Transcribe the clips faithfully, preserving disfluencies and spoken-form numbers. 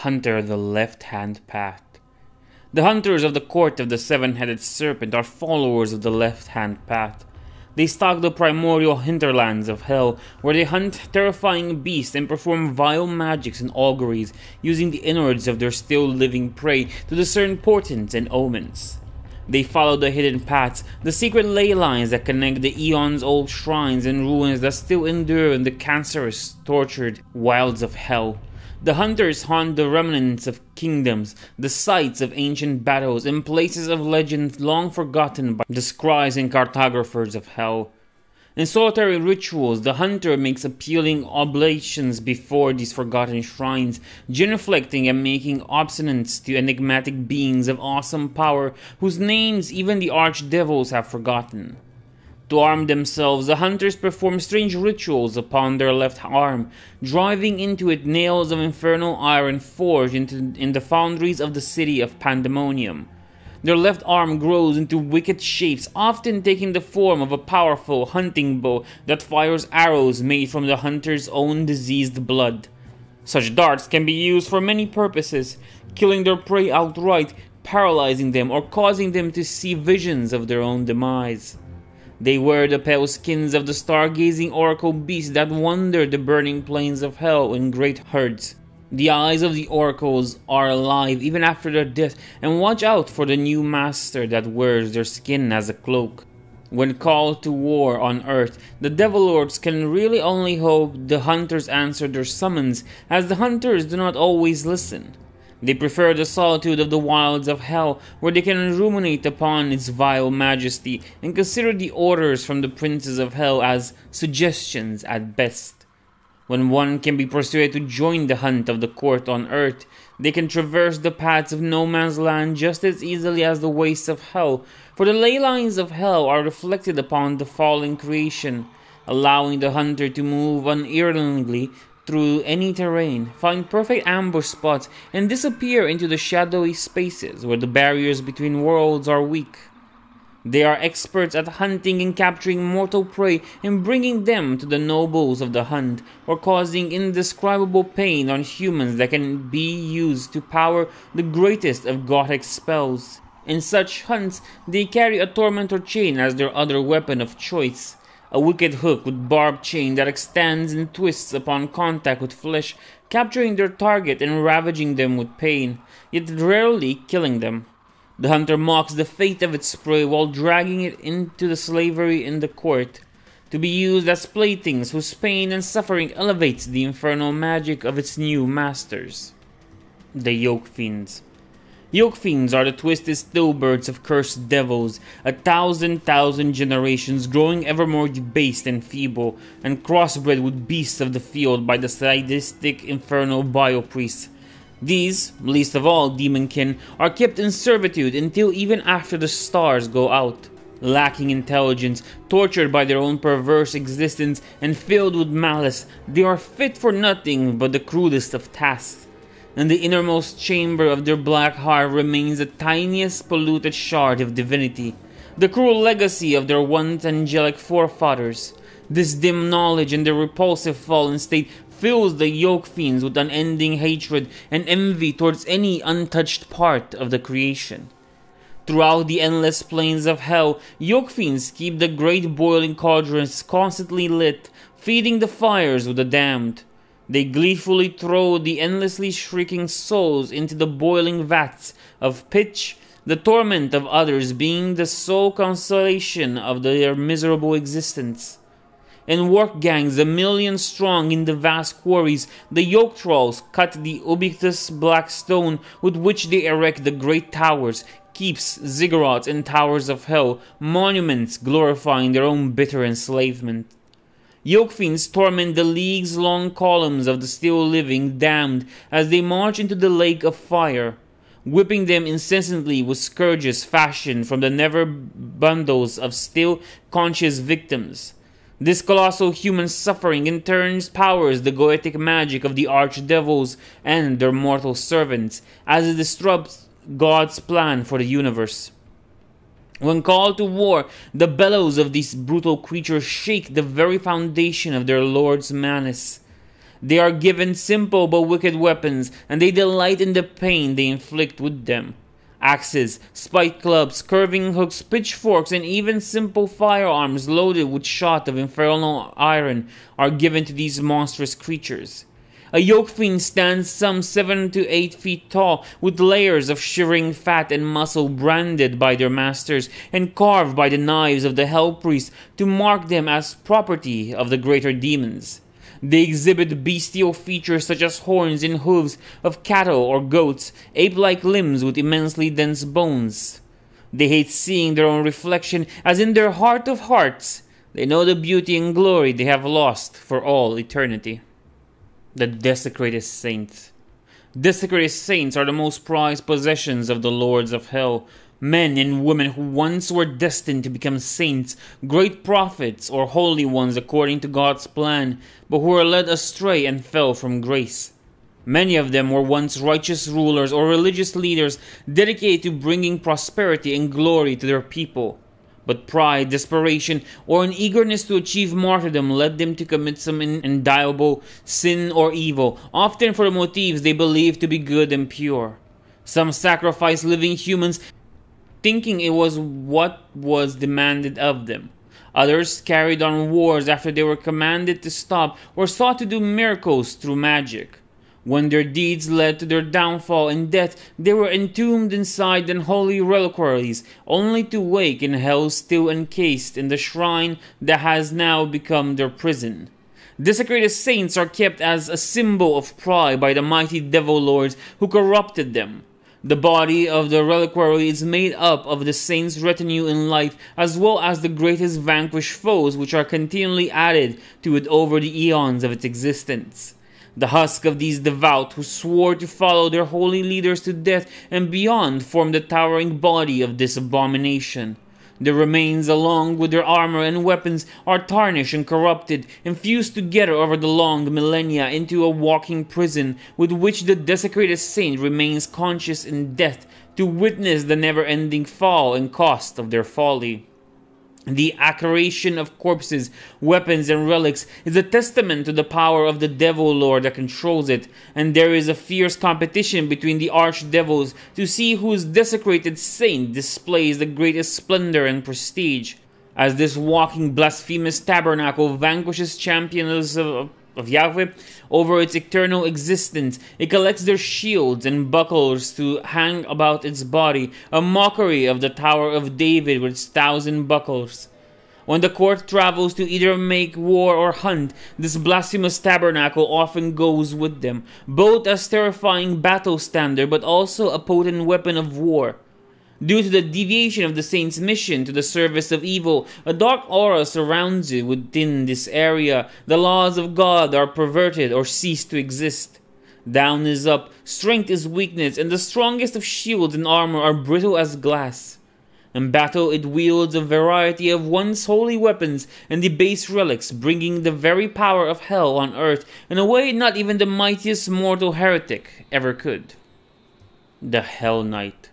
Hunter, the left-hand path. The hunters of the Court of the Seven-Headed Serpent are followers of the left-hand path. They stalk the primordial hinterlands of hell, where they hunt terrifying beasts and perform vile magics and auguries, using the innards of their still-living prey to discern portents and omens. They follow the hidden paths, the secret ley lines that connect the eons-old shrines and ruins that still endure in the cancerous, tortured wilds of hell. The hunters haunt the remnants of kingdoms, the sites of ancient battles, and places of legend long forgotten by the scribes and cartographers of hell. In solitary rituals, the hunter makes appealing oblations before these forgotten shrines, genuflecting and making obstinance to enigmatic beings of awesome power whose names even the archdevils have forgotten. To arm themselves, the hunters perform strange rituals upon their left arm, driving into it nails of infernal iron forged into, in the foundries of the city of Pandemonium. Their left arm grows into wicked shapes, often taking the form of a powerful hunting bow that fires arrows made from the hunter's own diseased blood. Such darts can be used for many purposes, killing their prey outright, paralyzing them, or causing them to see visions of their own demise. They wear the pale skins of the stargazing oracle beasts that wander the burning plains of hell in great herds. The eyes of the oracles are alive even after their death, and watch out for the new master that wears their skin as a cloak. When called to war on earth, the devil lords can really only hope the hunters answer their summons, as the hunters do not always listen. They prefer the solitude of the wilds of hell, where they can ruminate upon its vile majesty and consider the orders from the princes of hell as suggestions at best. When one can be persuaded to join the hunt of the court on earth, they can traverse the paths of no man's land just as easily as the wastes of hell, for the ley lines of hell are reflected upon the fallen creation, allowing the hunter to move unerringly through any terrain, find perfect ambush spots, and disappear into the shadowy spaces where the barriers between worlds are weak. They are experts at hunting and capturing mortal prey and bringing them to the nobles of the hunt, or causing indescribable pain on humans that can be used to power the greatest of Gothic spells. In such hunts, they carry a tormentor chain as their other weapon of choice. A wicked hook with barbed chain that extends and twists upon contact with flesh, capturing their target and ravaging them with pain, yet rarely killing them. The hunter mocks the fate of its prey while dragging it into the slavery in the court, to be used as playthings whose pain and suffering elevates the infernal magic of its new masters. The Yoke Fiends. Yoke Fiends are the twisted stillbirths of cursed devils, a thousand thousand generations growing ever more debased and feeble, and crossbred with beasts of the field by the sadistic infernal biopriests. These, least of all demonkin, are kept in servitude until even after the stars go out. Lacking intelligence, tortured by their own perverse existence, and filled with malice, they are fit for nothing but the crudest of tasks. In the innermost chamber of their black heart remains the tiniest polluted shard of divinity, the cruel legacy of their once angelic forefathers. This dim knowledge and their repulsive fallen state fills the yoke fiends with unending hatred and envy towards any untouched part of the creation. Throughout the endless plains of hell, yoke fiends keep the great boiling cauldrons constantly lit, feeding the fires with the damned. They gleefully throw the endlessly shrieking souls into the boiling vats of pitch, the torment of others being the sole consolation of their miserable existence. In work gangs a million strong in the vast quarries, the yoke trolls cut the ubiquitous black stone with which they erect the great towers, keeps, ziggurats, and towers of hell, monuments glorifying their own bitter enslavement. Yoke fiends torment the leagues-long columns of the still-living damned as they march into the lake of fire, whipping them incessantly with scourges fashioned from the nether bundles of still-conscious victims. This colossal human suffering in turn powers the goetic magic of the archdevils and their mortal servants, as it disrupts God's plan for the universe. When called to war, the bellows of these brutal creatures shake the very foundation of their lord's menace. They are given simple but wicked weapons, and they delight in the pain they inflict with them. Axes, spike clubs, curving hooks, pitchforks, and even simple firearms loaded with shot of infernal iron are given to these monstrous creatures. A yoke fiend stands some seven to eight feet tall, with layers of shivering fat and muscle branded by their masters and carved by the knives of the hell priests to mark them as property of the greater demons. They exhibit bestial features such as horns and hooves of cattle or goats, ape-like limbs with immensely dense bones. They hate seeing their own reflection, as in their heart of hearts, they know the beauty and glory they have lost for all eternity. The desecrated saints. Desecrated saints are the most prized possessions of the lords of hell, men and women who once were destined to become saints, great prophets, or holy ones according to God's plan, but who were led astray and fell from grace. Many of them were once righteous rulers or religious leaders dedicated to bringing prosperity and glory to their people. But pride, desperation, or an eagerness to achieve martyrdom led them to commit some indictable sin or evil, often for the motives they believed to be good and pure. Some sacrificed living humans, thinking it was what was demanded of them. Others carried on wars after they were commanded to stop, or sought to do miracles through magic. When their deeds led to their downfall and death, they were entombed inside unholy reliquaries, only to wake in hell still encased in the shrine that has now become their prison. Desecrated saints are kept as a symbol of pride by the mighty devil lords who corrupted them. The body of the reliquary is made up of the saint's retinue in life, as well as the greatest vanquished foes which are continually added to it over the eons of its existence. The husk of these devout who swore to follow their holy leaders to death and beyond formed the towering body of this abomination. Their remains, along with their armor and weapons, are tarnished and corrupted, and fused together over the long millennia into a walking prison with which the desecrated saint remains conscious in death to witness the never-ending fall and cost of their folly. The accaration of corpses, weapons, and relics is a testament to the power of the devil lord that controls it, and there is a fierce competition between the archdevils to see whose desecrated saint displays the greatest splendor and prestige. As this walking blasphemous tabernacle vanquishes champions of, of Yahweh over its eternal existence, it collects their shields and bucklers to hang about its body, a mockery of the Tower of David with its thousand buckles. When the court travels to either make war or hunt, this blasphemous tabernacle often goes with them, both as terrifying battle standard but also a potent weapon of war. Due to the deviation of the saint's mission to the service of evil, a dark aura surrounds it within this area. The laws of God are perverted or cease to exist. Down is up, strength is weakness, and the strongest of shields and armor are brittle as glass. In battle it wields a variety of once holy weapons and debased relics, bringing the very power of hell on earth in a way not even the mightiest mortal heretic ever could. The Hell Knight.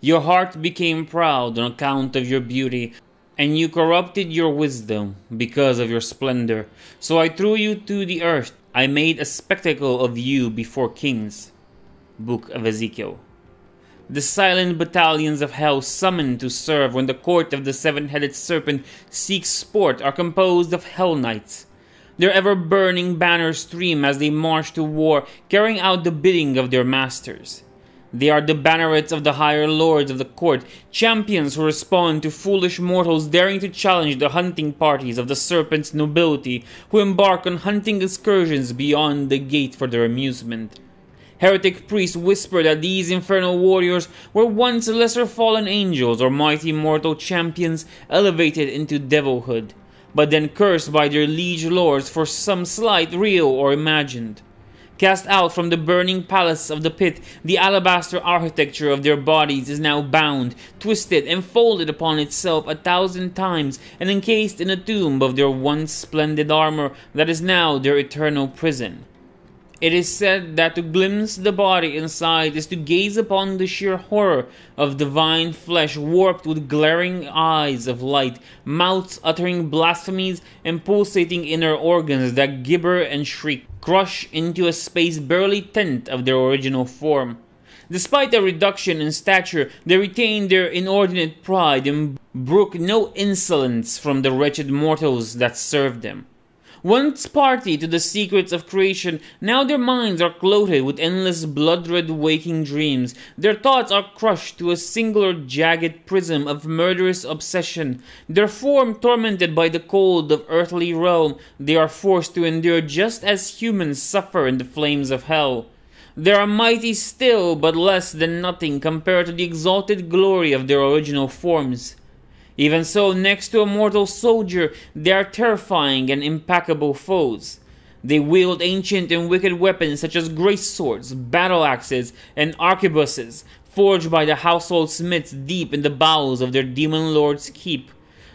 Your heart became proud on account of your beauty, and you corrupted your wisdom because of your splendor. So I threw you to the earth. I made a spectacle of you before kings. Book of Ezekiel. The silent battalions of hell summoned to serve when the court of the seven-headed serpent seeks sport are composed of hell knights. Their ever-burning banners stream as they march to war, carrying out the bidding of their masters. They are the bannerets of the higher lords of the court, champions who respond to foolish mortals daring to challenge the hunting parties of the serpent's nobility, who embark on hunting excursions beyond the gate for their amusement. Heretic priests whisper that these infernal warriors were once lesser fallen angels or mighty mortal champions elevated into devilhood, but then cursed by their liege lords for some slight real or imagined. Cast out from the burning palace of the pit, the alabaster architecture of their bodies is now bound, twisted, and folded upon itself a thousand times, and encased in a tomb of their once splendid armor that is now their eternal prison. It is said that to glimpse the body inside is to gaze upon the sheer horror of divine flesh warped with glaring eyes of light, mouths uttering blasphemies and pulsating inner organs that gibber and shriek, crush into a space barely tenth of their original form. Despite their reduction in stature, they retain their inordinate pride and brook no insolence from the wretched mortals that serve them. Once party to the secrets of creation, now their minds are clouded with endless blood-red waking dreams. Their thoughts are crushed to a singular jagged prism of murderous obsession. Their form tormented by the cold of earthly realm, they are forced to endure just as humans suffer in the flames of hell. They are mighty still, but less than nothing compared to the exalted glory of their original forms. Even so, next to a mortal soldier, they are terrifying and implacable foes. They wield ancient and wicked weapons such as grace swords, battle axes, and arquebuses, forged by the household smiths deep in the bowels of their demon lord's keep.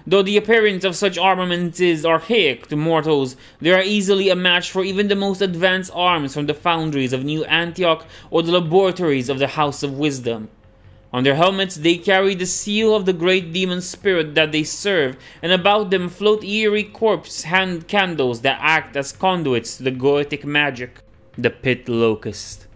Though the appearance of such armaments is archaic to mortals, they are easily a match for even the most advanced arms from the foundries of New Antioch or the laboratories of the House of Wisdom. On their helmets they carry the seal of the great demon spirit that they serve, and about them float eerie corpse hand candles that act as conduits to the Goetic magic, the pit locust.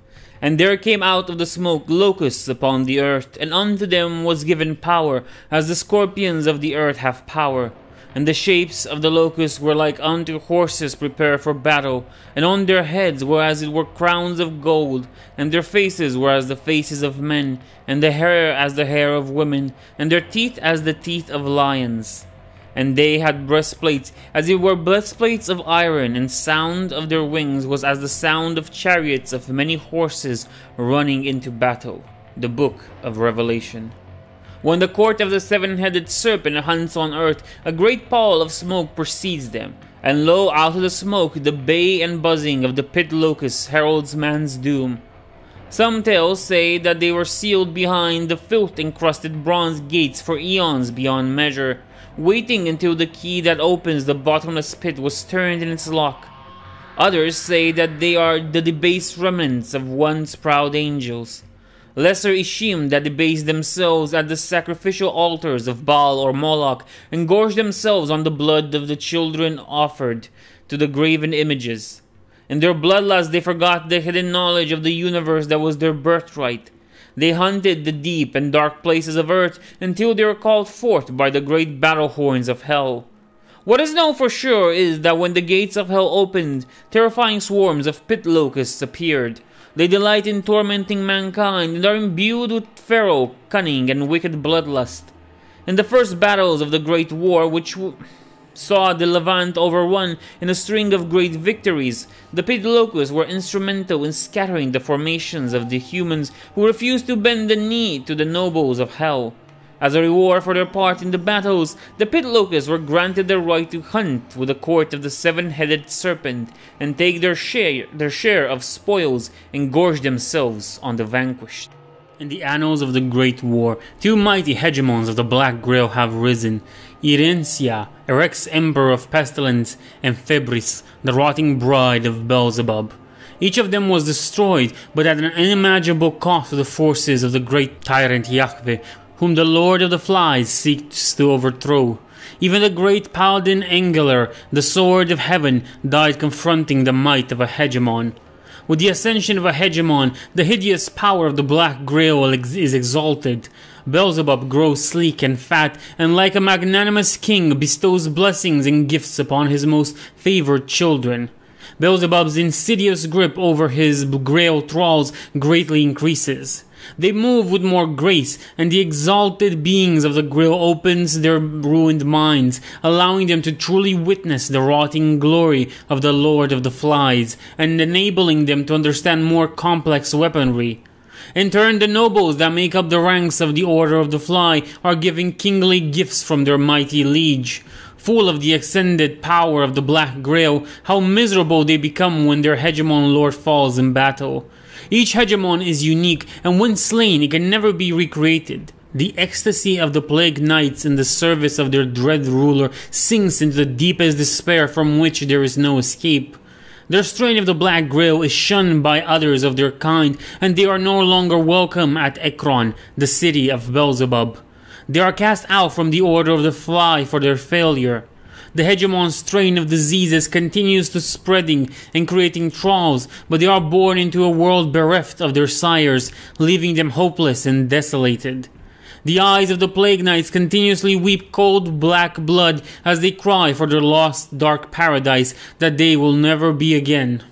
And there came out of the smoke locusts upon the earth, and unto them was given power, as the scorpions of the earth have power. And the shapes of the locusts were like unto horses prepared for battle, and on their heads were as it were crowns of gold, and their faces were as the faces of men, and their hair as the hair of women, and their teeth as the teeth of lions. And they had breastplates, as it were breastplates of iron, and sound of their wings was as the sound of chariots of many horses running into battle. The Book of Revelation. When the court of the seven-headed serpent hunts on earth, a great pall of smoke precedes them, and lo, out of the smoke the bay and buzzing of the pit locust heralds man's doom. Some tales say that they were sealed behind the filth-encrusted bronze gates for eons beyond measure, waiting until the key that opens the bottomless pit was turned in its lock. Others say that they are the debased remnants of once proud angels, lesser Ishim that debase themselves at the sacrificial altars of Baal or Moloch and gorge themselves on the blood of the children offered to the graven images. In their bloodlust they forgot the hidden knowledge of the universe that was their birthright. They hunted the deep and dark places of earth until they were called forth by the great battle horns of hell. What is known for sure is that when the gates of hell opened, terrifying swarms of pit locusts appeared. They delight in tormenting mankind and are imbued with feral, cunning, and wicked bloodlust. In the first battles of the Great War, which saw the Levant overrun in a string of great victories, the pit locusts were instrumental in scattering the formations of the humans who refused to bend the knee to the nobles of hell. As a reward for their part in the battles, the pit locusts were granted the right to hunt with the court of the seven-headed serpent and take their share, their share of spoils and gorge themselves on the vanquished. In the annals of the Great War, two mighty hegemons of the Black Grail have risen, Irencia, Erex Emperor of Pestilence, and Febris, the rotting bride of Beelzebub. Each of them was destroyed, but at an unimaginable cost to the forces of the great tyrant Yahweh, whom the Lord of the Flies seeks to overthrow. Even the great paladin Angular, the Sword of Heaven, died confronting the might of a hegemon. With the ascension of a hegemon, the hideous power of the Black Grail is exalted. Beelzebub grows sleek and fat, and like a magnanimous king bestows blessings and gifts upon his most favored children. Beelzebub's insidious grip over his Grail thralls greatly increases. They move with more grace, and the exalted beings of the Grail opens their ruined minds, allowing them to truly witness the rotting glory of the Lord of the Flies, and enabling them to understand more complex weaponry. In turn, the nobles that make up the ranks of the Order of the Fly are given kingly gifts from their mighty liege. Full of the ascended power of the Black Grail, how miserable they become when their hegemon lord falls in battle. Each hegemon is unique, and when slain, it can never be recreated. The ecstasy of the Plague Knights in the service of their dread ruler sinks into the deepest despair from which there is no escape. Their strain of the black grail is shunned by others of their kind, and they are no longer welcome at Ekron, the city of Beelzebub. They are cast out from the order of the fly for their failure. The hegemon strain of diseases continues to spreading and creating trials, but they are born into a world bereft of their sires, leaving them hopeless and desolated. The eyes of the Plague Knights continuously weep cold black blood as they cry for their lost dark paradise that they will never be again.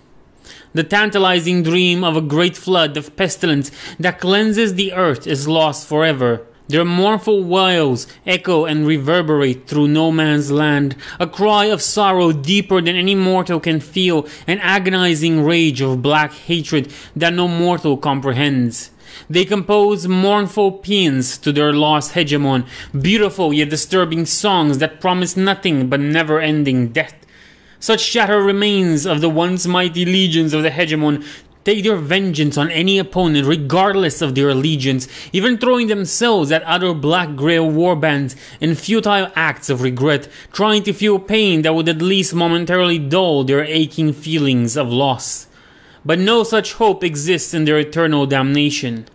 The tantalizing dream of a great flood of pestilence that cleanses the earth is lost forever. Their mournful wails echo and reverberate through no man's land, a cry of sorrow deeper than any mortal can feel, an agonizing rage of black hatred that no mortal comprehends. They compose mournful paeans to their lost hegemon, beautiful yet disturbing songs that promise nothing but never-ending death. Such shattered remains of the once mighty legions of the hegemon take their vengeance on any opponent regardless of their allegiance, even throwing themselves at other black grail warbands in futile acts of regret, trying to feel pain that would at least momentarily dull their aching feelings of loss. But no such hope exists in their eternal damnation.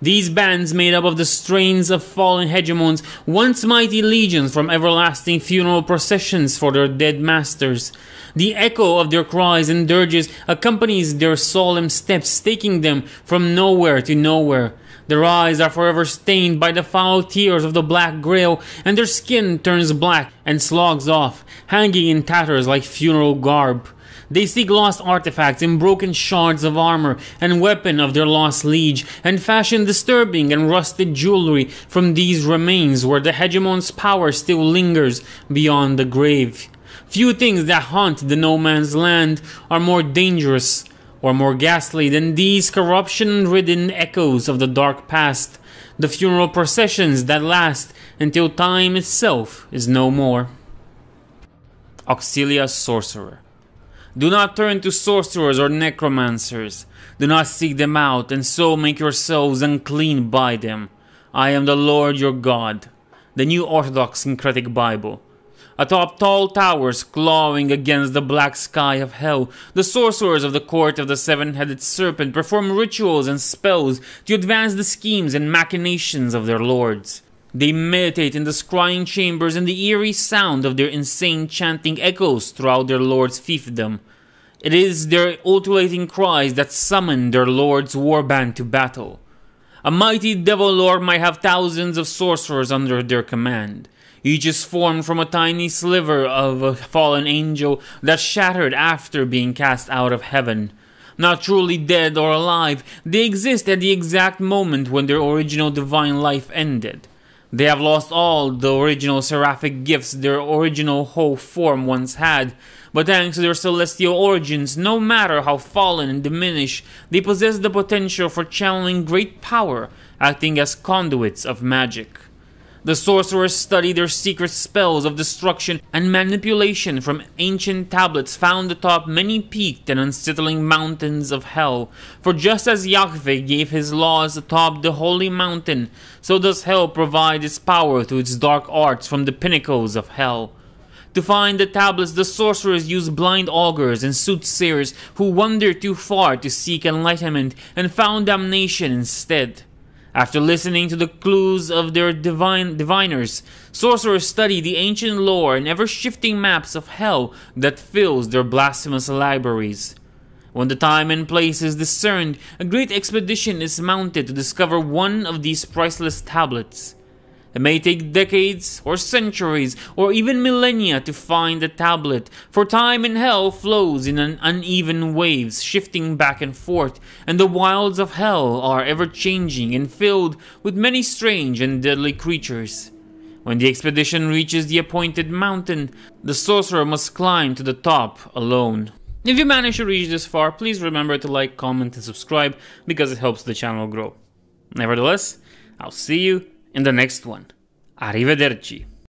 These bands, made up of the strains of fallen hegemons, once mighty legions from everlasting funeral processions for their dead masters. The echo of their cries and dirges accompanies their solemn steps, taking them from nowhere to nowhere. Their eyes are forever stained by the foul tears of the black grail, and their skin turns black and slogs off, hanging in tatters like funeral garb. They seek lost artifacts in broken shards of armor and weapon of their lost liege, and fashion disturbing and rusted jewelry from these remains where the hegemon's power still lingers beyond the grave. Few things that haunt the no man's land are more dangerous or more ghastly than these corruption-ridden echoes of the dark past, the funeral processions that last until time itself is no more. Auxilia Sorcerer. Do not turn to sorcerers or necromancers. Do not seek them out, and so make yourselves unclean by them. I am the Lord your God. The New Orthodox Syncretic Bible. Atop tall towers, clawing against the black sky of hell, the sorcerers of the Court of the Seven Headed Serpent perform rituals and spells to advance the schemes and machinations of their lords. They meditate in the scrying chambers, and the eerie sound of their insane chanting echoes throughout their lord's fiefdom. It is their ululating cries that summon their lord's warband to battle. A mighty devil lord might have thousands of sorcerers under their command. Each is formed from a tiny sliver of a fallen angel that shattered after being cast out of heaven. Not truly dead or alive, they exist at the exact moment when their original divine life ended. They have lost all the original seraphic gifts their original whole form once had, but thanks to their celestial origins, no matter how fallen and diminished, they possess the potential for channeling great power, acting as conduits of magic. The sorcerers study their secret spells of destruction and manipulation from ancient tablets found atop many peaked and unsettling mountains of hell. For just as Yahweh gave his laws atop the holy mountain, so does hell provide its power through its dark arts from the pinnacles of hell. To find the tablets, the sorcerers use blind augurs and soothsayers who wander too far to seek enlightenment and found damnation instead. After listening to the clues of their divine diviners, sorcerers study the ancient lore and ever-shifting maps of hell that fills their blasphemous libraries. When the time and place is discerned, a great expedition is mounted to discover one of these priceless tablets. It may take decades, or centuries, or even millennia to find the tablet, for time in hell flows in an uneven waves, shifting back and forth, and the wilds of hell are ever-changing and filled with many strange and deadly creatures. When the expedition reaches the appointed mountain, the sorcerer must climb to the top alone. If you manage to reach this far, please remember to like, comment, and subscribe, because it helps the channel grow. Nevertheless, I'll see you in the next one. Arrivederci.